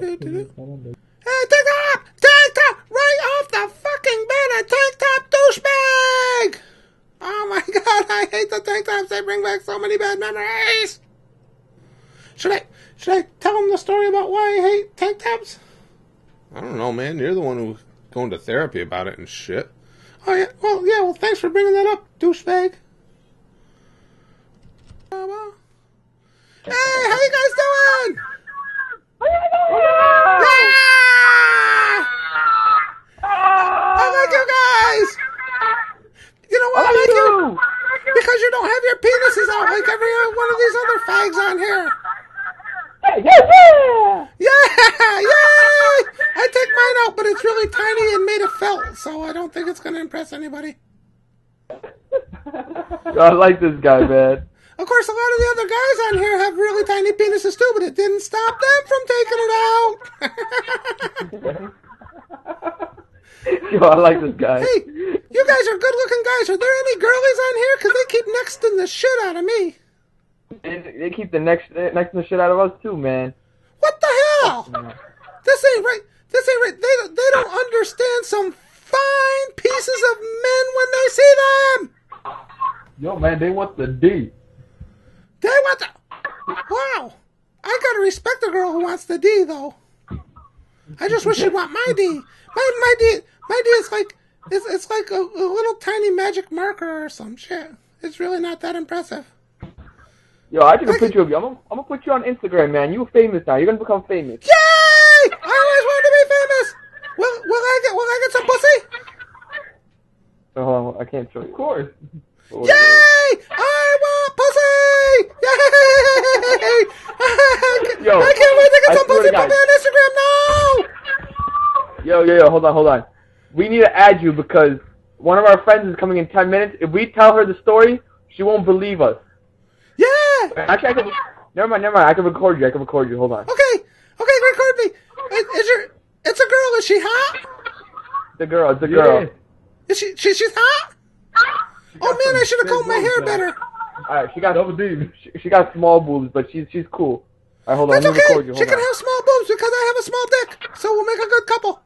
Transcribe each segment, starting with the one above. Hey, TikTok! TikTok! Right off the fucking banner! TikTok douchebag! Oh my god, I hate the TikToks. They bring back so many bad memories. Should I tell them the story about why I hate TikToks? I don't know, man. You're the one who's going to therapy about it and shit. Oh yeah. Well, yeah. Well, thanks for bringing that up, douchebag. Hey, how you guys doing? Yeah! I like you guys! You know why I like you? Because you don't have your penises out like every one of these other fags on here. Yeah! Yay! I take mine out, but it's really tiny and made of felt, so I don't think it's going to impress anybody. I like this guy, man. Of course, a lot of the other guys on here have really tiny penises too, but it didn't stop them from taking it out. Yo, I like this guy. Hey, you guys are good-looking guys. Are there any girlies on here? Because they keep nexting the shit out of me. They keep the nexting the shit out of us too, man. What the hell? Man. This ain't right. This ain't right. They don't understand some fine pieces of men when they see them. Yo, man, they want the D. They want the... Wow. I gotta respect a girl who wants the D, though. I just wish she'd want my D. My D is like... It's like a little tiny magic marker or some shit. It's really not that impressive. Yo, I took a picture of you. I'm gonna put you on Instagram, man. You're famous now. You're gonna become famous. Yay! I always wanted to be famous! Will I get some pussy? Oh, I can't show you. Of course. Yay! I want pussy! Yay! I can't wait to get some pussy. Put me on Instagram now! Yo, hold on. We need to add you because one of our friends is coming in 10 minutes. If we tell her the story, she won't believe us. Yeah! Actually, I can... Never mind. I can record you. Hold on. Okay, record me. It's a girl. Is she hot? It's a girl. Yeah. She's hot? Oh man, I should have combed my hair better. Alright, she got double boobs. She got small boobs, but she's cool. Alright, hold on. That's okay. She can have small boobs because I have a small dick, so we'll make a good couple.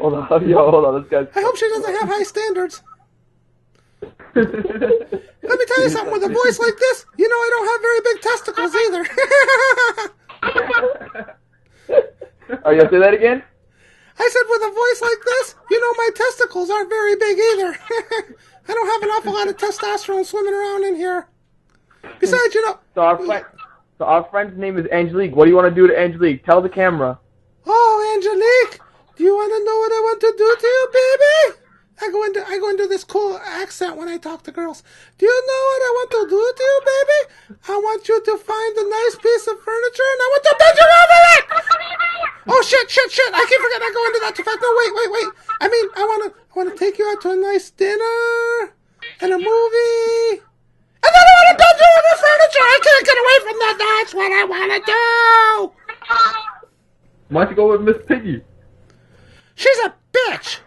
Hold on, this guy's... I hope she doesn't have high standards. Let me tell you something. With a voice like this, you know I don't have very big testicles either. Are you gonna say that again? I said, with a voice like this, you know my testicles aren't very big either. I don't have an awful lot of testosterone swimming around in here. Besides, you know... So our friend's name is Angelique. What do you want to do to Angelique? Tell the camera. Oh, Angelique, do you want to know what I want to do to you, baby? I go into this cool accent when I talk to girls. Do you know what I want to do to you, baby? I want you to find a nice piece of furniture, and I want to bend you over it! Oh, shit! I keep forgetting I go into that too fast. No, wait. I mean, I wanna take you out to a nice dinner, and a movie, and then I wanna bend you over furniture! I can't get away from that! That's what I wanna do! Why don't you go with Miss Piggy? She's a bitch!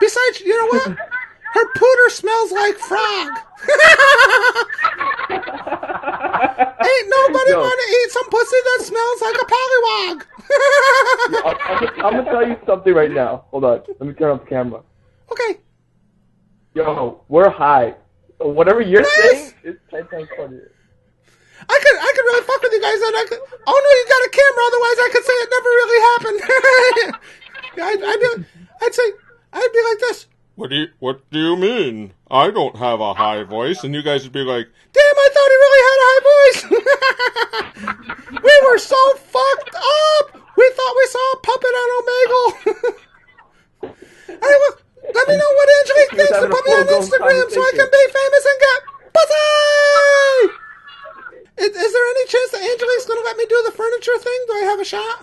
Besides, you know what? Her pooter smells like frog. Ain't nobody want to eat some pussy that smells like a pollywog. I'm going to tell you something right now. Hold on. Let me turn off the camera. Okay. Yo, we're high. Whatever you're saying is 10 times funnier. I could really fuck with you guys. And you got a camera. Otherwise, I could say it never really happened. I'd be like this. What do you mean? I don't have a high voice, and you guys would be like, damn, I thought he really had a high voice. We were so fucked up. We thought we saw a puppet on Omegle. Let me know what Angelique thinks to put me on Instagram so I can be famous and get pussy. Is there any chance that Angelique's going to let me do the furniture thing? Do I have a shot?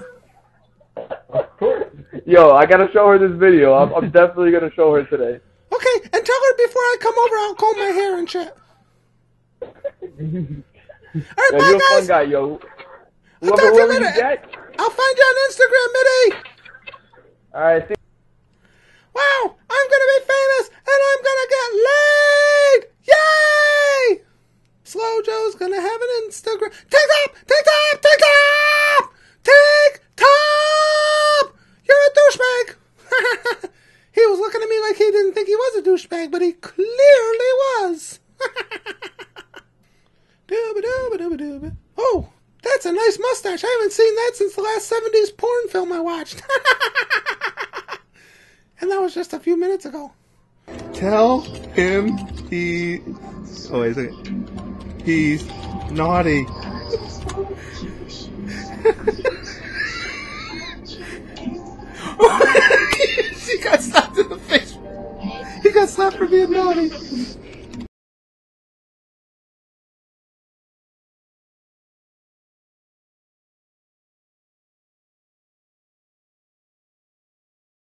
Of course. Yo, I gotta show her this video. I'm definitely gonna show her today. Okay, and tell her before I come over, I'll comb my hair and shit. Alright, bye, you're guys. A fun guy, yo. I'll talk to you later. I'll find you on Instagram, Mitty. Alright, see. Wow, I'm gonna be famous and I'm gonna get laid. Yay! Slow Joe's gonna have an Instagram. Take up! douchebag, but he clearly was. Oh, that's a nice mustache. I haven't seen that since the last 70s porn film I watched. And that was just a few minutes ago. Tell him he... Oh, wait a second. He's naughty. He got slapped in the face. He got slapped for being naughty.